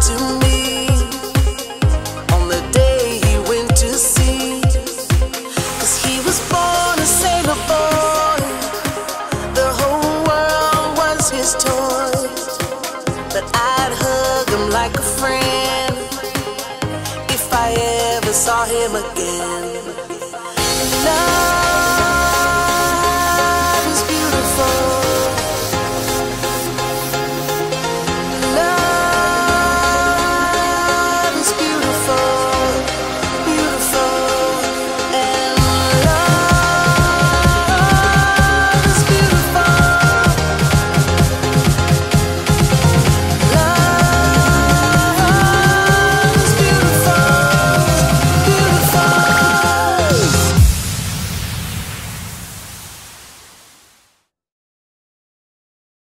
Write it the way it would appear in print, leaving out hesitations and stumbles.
to me on the day he went to sea, 'cause he was born a sailor boy, the whole world was his toy. But I'd hug him like a friend if I ever saw him again. Love